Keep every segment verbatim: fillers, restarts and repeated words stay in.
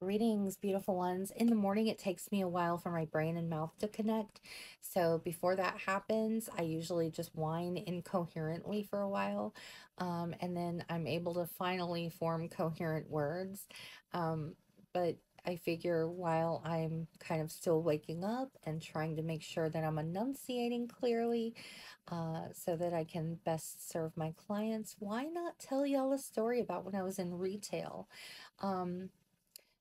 Greetings, beautiful ones. In the morning, it takes me a while for my brain and mouth to connect. So before that happens, I usually just whine incoherently for a while. Um, and then I'm able to finally form coherent words. Um, but I figure while I'm kind of still waking up and trying to make sure that I'm enunciating clearly uh, so that I can best serve my clients, why not tell y'all a story about when I was in retail? Um,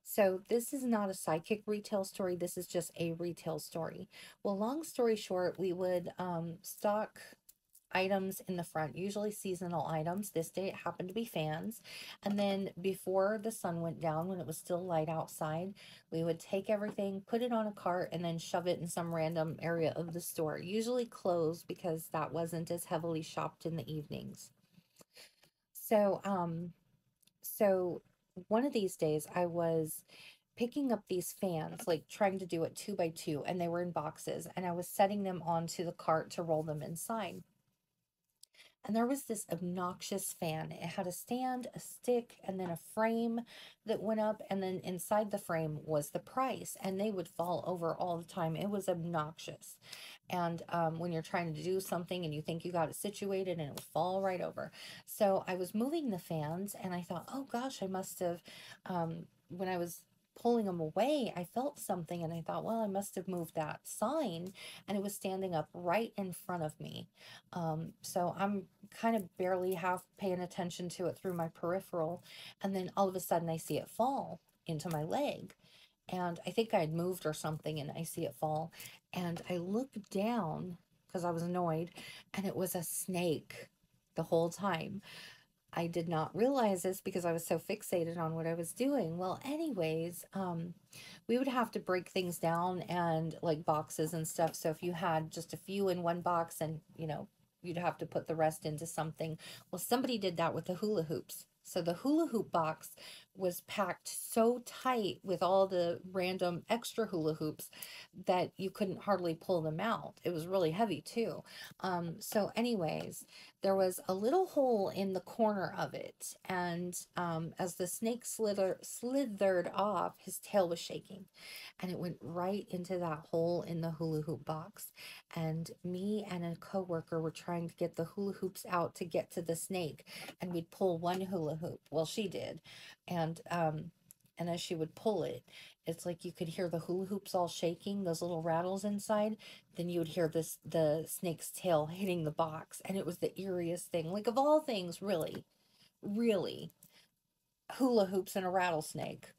So this is not a psychic retail story. This is just a retail story. Well, long story short, we would um, stock items in the front, usually seasonal items. This day it happened to be fans. And then before the sun went down, when it was still light outside, we would take everything, put it on a cart, and then shove it in some random area of the store, usually clothes because that wasn't as heavily shopped in the evenings. So, um, so... one of these days I was picking up these fans, like trying to do it two by two, and they were in boxes, and I was setting them onto the cart to roll them inside. And there was this obnoxious fan. It had a stand, a stick, and then a frame that went up, and then inside the frame was the price, and they would fall over all the time. It was obnoxious. And um, when you're trying to do something and you think you got it situated, and it would fall right over. So I was moving the fans, and I thought, oh gosh, I must have, um, when I was pulling them away, I felt something, and I thought, well, I must have moved that sign, and it was standing up right in front of me. Um, so I'm kind of barely half paying attention to it through my peripheral, and then all of a sudden I see it fall into my leg, and I think I had moved or something, and I see it fall, and I look down because I was annoyed, and it was a snake the whole time. I did not realize this because I was so fixated on what I was doing. Well, anyways, um, we would have to break things down, and like boxes and stuff. So if you had just a few in one box, and you know, you'd have to put the rest into something. Well, somebody did that with the hula hoops. So the hula hoop box was packed so tight with all the random extra hula hoops that you couldn't hardly pull them out. It was really heavy too. Um, so anyways, there was a little hole in the corner of it. And um, as the snake slither, slithered off, his tail was shaking. And it went right into that hole in the hula hoop box. And me and a coworker were trying to get the hula hoops out to get to the snake. And we'd pull one hula hoop. Well, she did. And, um, and as she would pull it, it's like you could hear the hula hoops all shaking, those little rattles inside. Then you would hear this, the snake's tail hitting the box. And it was the eeriest thing. Like, of all things, really, really, hula hoops and a rattlesnake.